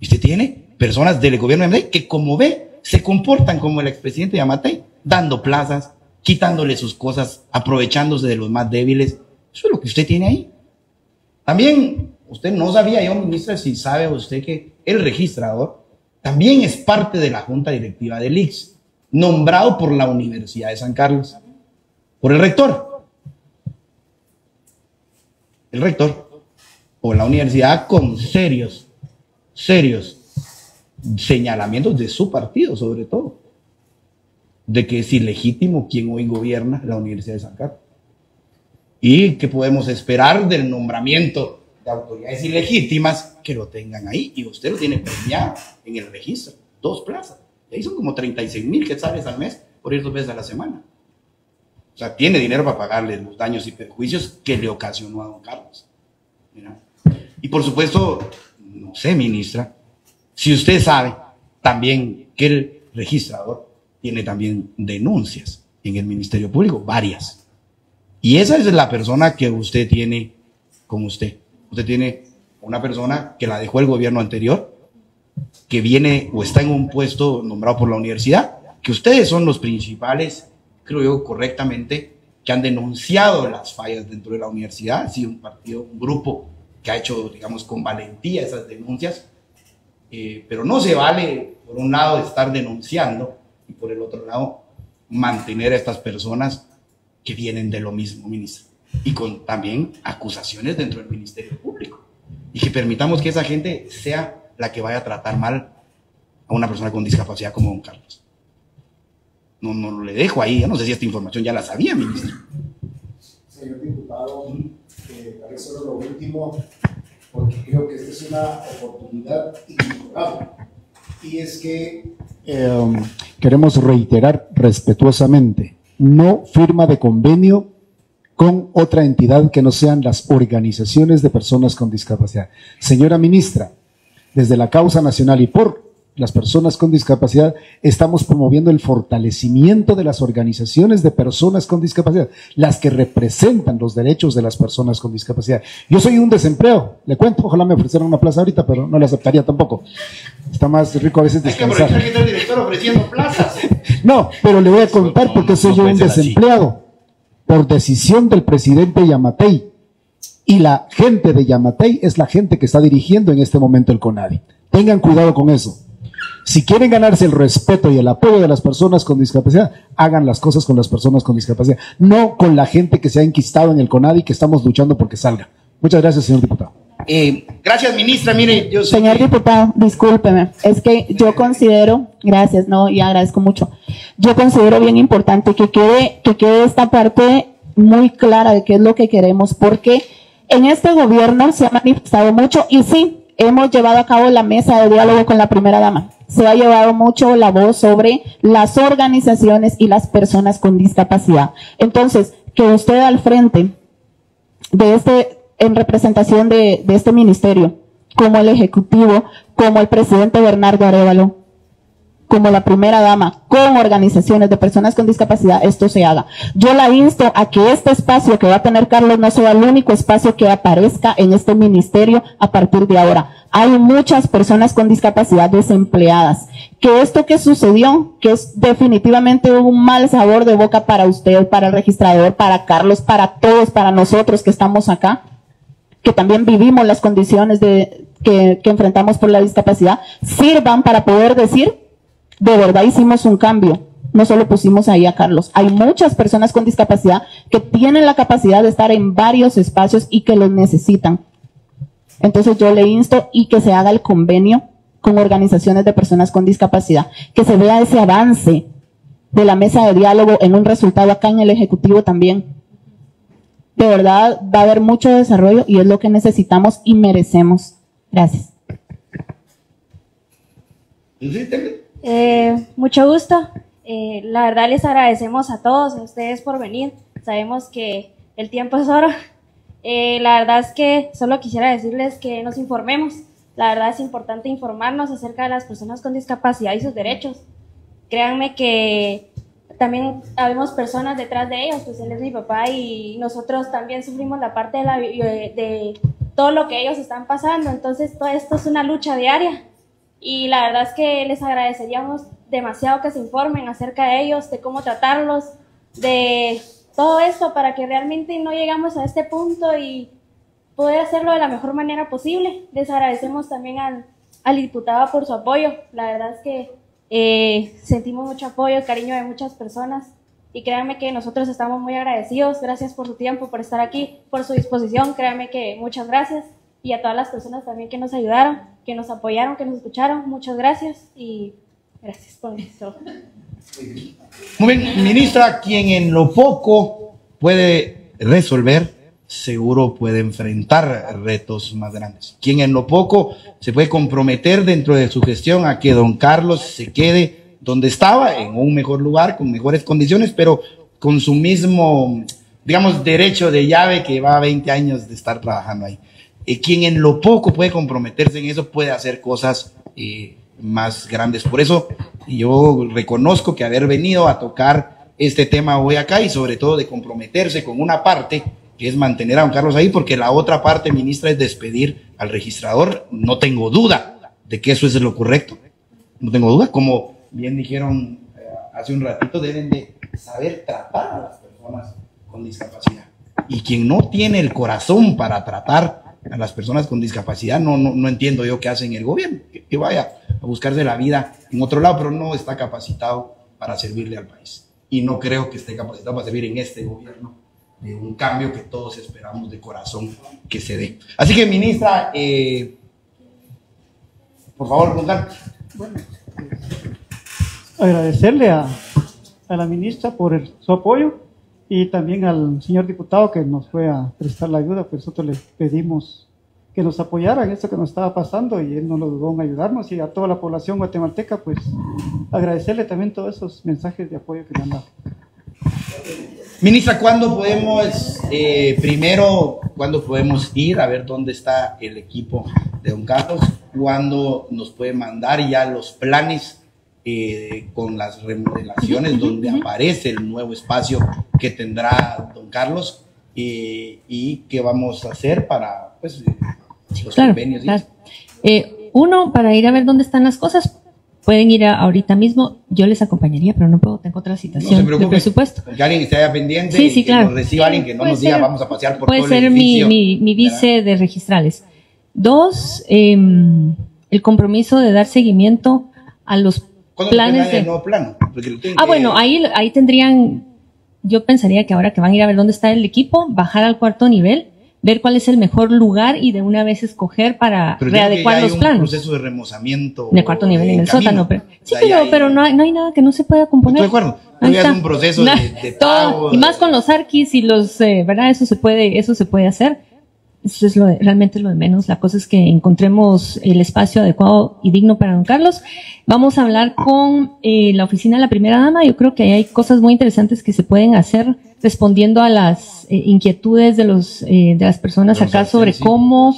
Y usted tiene personas del gobierno de Yamatei que, como ve, se comportan como el expresidente Yamatei, dando plazas, quitándole sus cosas, aprovechándose de los más débiles. Eso es lo que usted tiene ahí. También, usted no sabía, yo, ministra, si sabe usted que el registrador también es parte de la junta directiva del I C S, nombrado por la Universidad de San Carlos, por el rector. El rector. O la universidad, con serios, serios señalamientos de su partido, sobre todo, de que es ilegítimo quien hoy gobierna la Universidad de San Carlos. ¿Y qué podemos esperar del nombramiento de autoridades ilegítimas que lo tengan ahí? Y usted lo tiene premiado en el registro, dos plazas. Y ahí son como treinta y seis mil quetzales al mes por ir dos veces a la semana. O sea, tiene dinero para pagarle los daños y perjuicios que le ocasionó a don Carlos. Mira. Y por supuesto, no sé, ministra, si usted sabe también que el registrador tiene también denuncias en el Ministerio Público, varias. Y esa es la persona que usted tiene con usted. Usted tiene una persona que la dejó el gobierno anterior, que viene o está en un puesto nombrado por la universidad, que ustedes son los principales, creo yo correctamente, que han denunciado las fallas dentro de la universidad. Ha sido un partido, un grupo que ha hecho, digamos, con valentía esas denuncias, eh, pero no se vale, por un lado, estar denunciando y por el otro lado, mantener a estas personas que vienen de lo mismo, ministro, y con también acusaciones dentro del Ministerio Público, y que permitamos que esa gente sea la que vaya a tratar mal a una persona con discapacidad como don Carlos. No, no le dejo ahí, ya no sé si esta información ya la sabía, ministro. Señor diputado, eh, tal vez solo lo último, porque creo que esta es una oportunidad inmejorable, y es que eh, queremos reiterar respetuosamente, no firma de convenio con otra entidad que no sean las organizaciones de personas con discapacidad. Señora ministra, desde la causa nacional y por las personas con discapacidad, estamos promoviendo el fortalecimiento de las organizaciones de personas con discapacidad, las que representan los derechos de las personas con discapacidad. Yo soy un desempleo, le cuento, ojalá me ofrecieran una plaza ahorita, pero no la aceptaría tampoco. Está más rico a veces descansar. Hay que aprovechar que está el director ofreciendo plazas. No, pero le voy a contar por qué soy yo un desempleado. Por decisión del presidente Yamatei. Y la gente de Yamatei es la gente que está dirigiendo en este momento el Conadi. Tengan cuidado con eso. Si quieren ganarse el respeto y el apoyo de las personas con discapacidad, hagan las cosas con las personas con discapacidad, no con la gente que se ha enquistado en el Conadi, que estamos luchando porque salga. Muchas gracias, señor diputado. Eh, gracias, ministra. Mire, yo soy... Señor diputado, discúlpeme, es que yo considero, gracias, no, y agradezco mucho, yo considero bien importante que quede, que quede esta parte muy clara de qué es lo que queremos, porque en este gobierno se ha manifestado mucho, y sí, hemos llevado a cabo la mesa de diálogo con la primera dama. Se ha llevado mucho la voz sobre las organizaciones y las personas con discapacidad. Entonces, que usted al frente de este, en representación de, de este ministerio, como el Ejecutivo, como el presidente Bernardo Arévalo, como la primera dama, con organizaciones de personas con discapacidad, esto se haga. Yo la insto a que este espacio que va a tener Carlos no sea el único espacio que aparezca en este ministerio a partir de ahora. Hay muchas personas con discapacidad desempleadas. Que esto que sucedió, que es definitivamente un mal sabor de boca para usted, para el registrador, para Carlos, para todos, para nosotros que estamos acá, que también vivimos las condiciones de, que, que enfrentamos por la discapacidad, sirvan para poder decir: de verdad hicimos un cambio, no solo pusimos ahí a Carlos. Hay muchas personas con discapacidad que tienen la capacidad de estar en varios espacios y que los necesitan. Entonces yo le insto y que se haga el convenio con organizaciones de personas con discapacidad, que se vea ese avance de la mesa de diálogo en un resultado acá en el Ejecutivo también. De verdad va a haber mucho desarrollo y es lo que necesitamos y merecemos. Gracias. Eh, mucho gusto, eh, la verdad les agradecemos a todos, a ustedes por venir, sabemos que el tiempo es oro, eh, la verdad es que solo quisiera decirles que nos informemos, la verdad es importante informarnos acerca de las personas con discapacidad y sus derechos, créanme que también habemos personas detrás de ellos, pues él es mi papá y nosotros también sufrimos la parte de, la, de todo lo que ellos están pasando, entonces todo esto es una lucha diaria. Y la verdad es que les agradeceríamos demasiado que se informen acerca de ellos, de cómo tratarlos, de todo esto, para que realmente no llegamos a este punto y poder hacerlo de la mejor manera posible. Les agradecemos también al, al diputado por su apoyo. La verdad es que eh, sentimos mucho apoyo, el cariño de muchas personas. Y créanme que nosotros estamos muy agradecidos. Gracias por su tiempo, por estar aquí, por su disposición. Créanme que muchas gracias. Y a todas las personas también que nos ayudaron, que nos apoyaron, que nos escucharon. Muchas gracias y gracias por eso. Muy bien, ministra, quien en lo poco puede resolver, seguro puede enfrentar retos más grandes. Quien en lo poco se puede comprometer dentro de su gestión a que don Carlos se quede donde estaba, en un mejor lugar, con mejores condiciones, pero con su mismo, digamos, derecho de llave que va a veinte años de estar trabajando ahí. Eh, quien en lo poco puede comprometerse en eso puede hacer cosas eh, más grandes. Por eso yo reconozco que haber venido a tocar este tema hoy acá y sobre todo de comprometerse con una parte que es mantener a don Carlos ahí, porque la otra parte, ministra, es despedir al registrador, no tengo duda de que eso es lo correcto, no tengo duda, como bien dijeron eh, hace un ratito, deben de saber tratar a las personas con discapacidad, y quien no tiene el corazón para tratar a las personas con discapacidad, no, no, no entiendo yo qué hace en el gobierno, que, que vaya a buscarse la vida en otro lado, pero no está capacitado para servirle al país, y no creo que esté capacitado para servir en este gobierno de un cambio que todos esperamos de corazón que se dé. Así que, ministra, eh, por favor, contar. Bueno, agradecerle a, a la ministra por el, su apoyo, y también al señor diputado que nos fue a prestar la ayuda, pues nosotros le pedimos que nos apoyara en esto que nos estaba pasando, y él no lo dudó en ayudarnos, y a toda la población guatemalteca, pues agradecerle también todos esos mensajes de apoyo que le han dado. Ministra, ¿cuándo podemos, eh, primero, cuándo podemos ir a ver dónde está el equipo de don Carlos? ¿Cuándo nos puede mandar ya los planes? Eh, con las remodelaciones donde aparece el nuevo espacio que tendrá don Carlos, eh, y qué vamos a hacer para, pues, los claro, convenios. Claro. Eh, uno, para ir a ver dónde están las cosas, pueden ir a, ahorita mismo, yo les acompañaría, pero no puedo, tengo otra situación no de presupuesto. Que alguien esté pendiente, sí, sí, y que claro. nos reciba alguien que no puede nos diga ser, vamos a pasear por puede todo el edificio. Puede ser mi, mi vice de registrales. Dos, eh, el compromiso de dar seguimiento a los planes de nuevo plano, porque lo tienen ah, que... bueno, ahí, ahí tendrían, yo pensaría que ahora que van a ir a ver dónde está el equipo, bajar al cuarto nivel, ver cuál es el mejor lugar y de una vez escoger para pero readecuar que ya los hay planos. Un proceso de remozamiento de cuarto nivel de en el camino. Sótano, pero, sí, o sea, pero, hay, pero no, hay, no hay nada que no se pueda componer. Estoy de acuerdo, ahí está. Un proceso no, de, de todo, pago, y más con los arquis y los, eh, verdad, eso se puede, eso se puede hacer. Eso es lo de, realmente es lo de menos. La cosa es que encontremos el espacio adecuado y digno para don Carlos. Vamos a hablar con eh, la oficina de la primera dama. Yo creo que ahí hay cosas muy interesantes que se pueden hacer respondiendo a las eh, inquietudes de los eh, de las personas Pero acá sobre sí. cómo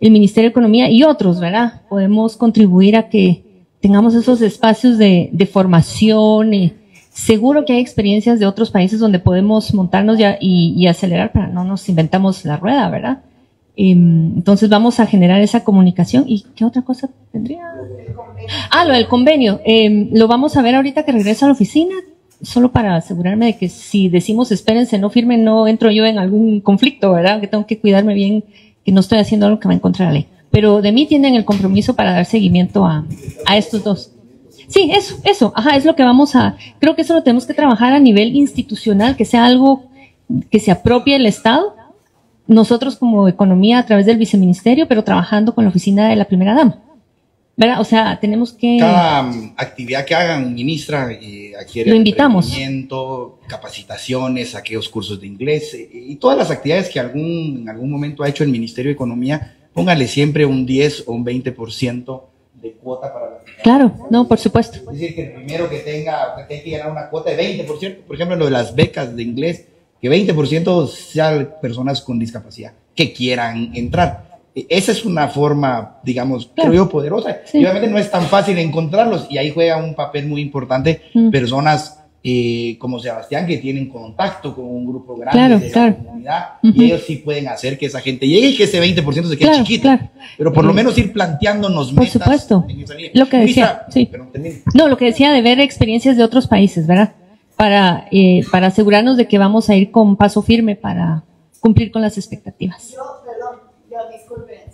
el Ministerio de Economía y otros, ¿verdad? Podemos contribuir a que tengamos esos espacios de, de formación. Eh, Seguro que hay experiencias de otros países donde podemos montarnos ya y, y acelerar, para no nos inventamos la rueda, ¿verdad? Entonces vamos a generar esa comunicación. ¿Y qué otra cosa tendría? Ah, lo del convenio. Eh, lo vamos a ver ahorita que regresa a la oficina, solo para asegurarme de que si decimos espérense, no firmen, no entro yo en algún conflicto, ¿verdad? Que tengo que cuidarme bien, que no estoy haciendo algo que va en contra de la ley. Pero de mí tienen el compromiso para dar seguimiento a, a estos dos. Sí, eso, eso, ajá, es lo que vamos a, creo que eso lo tenemos que trabajar a nivel institucional, que sea algo que se apropie el Estado, nosotros como economía a través del viceministerio, pero trabajando con la oficina de la primera dama, ¿verdad? O sea, tenemos que... Cada um, actividad que hagan, ministra, eh, adquiere... Lo invitamos. Capacitaciones, aquellos cursos de inglés, eh, y todas las actividades que algún, en algún momento ha hecho el Ministerio de Economía, póngale siempre un diez o un veinte por ciento de cuota para la ciudad. Claro, no, por supuesto. Es decir, que el primero que tenga, que tenga que ganar una cuota de veinte por ciento, por ejemplo, lo de las becas de inglés, que veinte por ciento sean personas con discapacidad que quieran entrar. Esa es una forma, digamos, claro. creo yo, poderosa. Sí. Y obviamente no es tan fácil encontrarlos, y ahí juega un papel muy importante mm. personas eh, como Sebastián, que tienen contacto con un grupo grande claro, de claro. la comunidad, uh-huh. y ellos sí pueden hacer que esa gente llegue y que ese veinte por ciento se quede claro, chiquito. Claro. Pero por lo menos ir planteándonos por metas. Por supuesto. Lo que decía, sí. No, lo que decía de ver experiencias de otros países, ¿verdad? Para, eh, para asegurarnos de que vamos a ir con paso firme para cumplir con las expectativas. Yo, perdón, yo disculpe,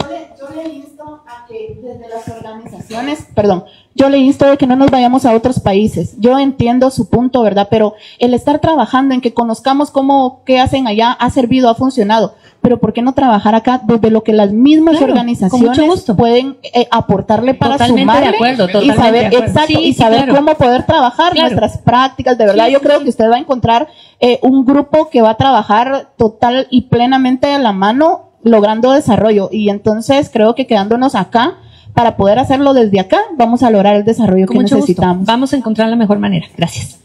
yo le, yo le insto a que desde las organizaciones, perdón, yo le insto de que no nos vayamos a otros países. Yo entiendo su punto, ¿verdad? Pero el estar trabajando en que conozcamos cómo, qué hacen allá, ha servido, ha funcionado. Pero ¿por qué no trabajar acá desde lo que las mismas claro, organizaciones pueden eh, aportarle para totalmente sumarle de acuerdo, y saber, de exacto, sí, y saber claro. cómo poder trabajar claro. nuestras prácticas? De verdad, sí, yo sí, creo sí. que usted va a encontrar eh, un grupo que va a trabajar total y plenamente de la mano, logrando desarrollo. Y entonces creo que quedándonos acá, para poder hacerlo desde acá, vamos a lograr el desarrollo con que mucho necesitamos. Gusto. Vamos a encontrar la mejor manera. Gracias.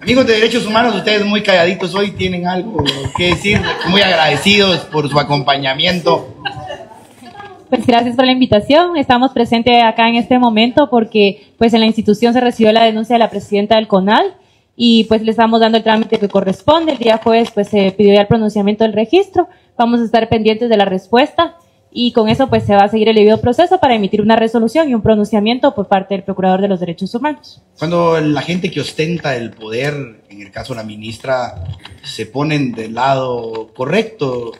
Amigos de Derechos Humanos, ustedes muy calladitos hoy, tienen algo que decir, muy agradecidos por su acompañamiento. Pues gracias por la invitación, estamos presentes acá en este momento porque pues en la institución se recibió la denuncia de la presidenta del CONAL y pues le estamos dando el trámite que corresponde. El día jueves pues se pidió ya el pronunciamiento del registro. Vamos a estar pendientes de la respuesta y con eso pues se va a seguir el debido proceso para emitir una resolución y un pronunciamiento por parte del Procurador de los Derechos Humanos. Cuando la gente que ostenta el poder, en el caso de la ministra, se ponen del lado correcto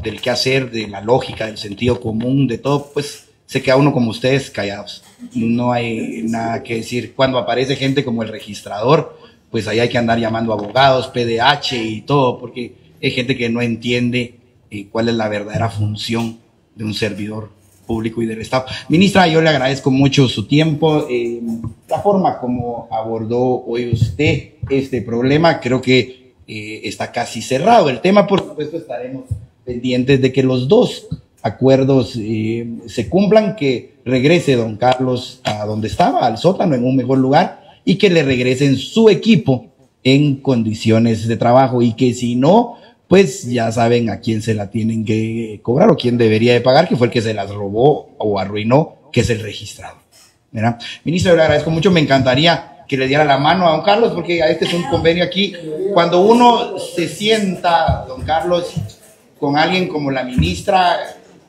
del quehacer, de la lógica, del sentido común, de todo, pues se queda uno como ustedes callados. No hay nada que decir. Cuando aparece gente como el registrador, pues ahí hay que andar llamando abogados, P D H y todo, porque hay gente que no entiende eh, cuál es la verdadera función de un servidor público y del Estado. Ministra, yo le agradezco mucho su tiempo, eh, la forma como abordó hoy usted este problema. Creo que eh, está casi cerrado el tema. Por supuesto estaremos pendientes de que los dos acuerdos eh, se cumplan, que regrese don Carlos a donde estaba, al sótano, en un mejor lugar, y que le regresen su equipo en condiciones de trabajo, y que si no, pues ya saben a quién se la tienen que cobrar o quién debería de pagar, que fue el que se las robó o arruinó, que es el registrado. ¿Verdad? Ministro, le agradezco mucho. Me encantaría que le diera la mano a don Carlos, porque este es un convenio aquí. Cuando uno se sienta, don Carlos, con alguien como la ministra,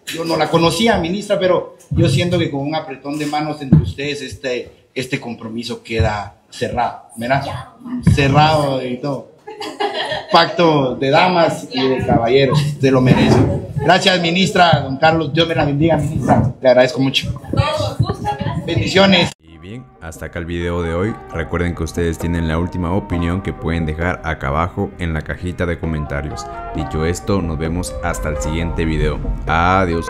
yo no la conocía, ministra, pero yo siento que con un apretón de manos entre ustedes este, este compromiso queda cerrado, ¿verdad? Cerrado y todo. Pacto de damas y de caballeros, se lo merece. Gracias, ministra. Don Carlos, Dios me la bendiga, ministra. Le agradezco mucho. Bendiciones. Y bien, hasta acá el video de hoy. Recuerden que ustedes tienen la última opinión que pueden dejar acá abajo en la cajita de comentarios. Dicho esto, nos vemos hasta el siguiente video. Adiós.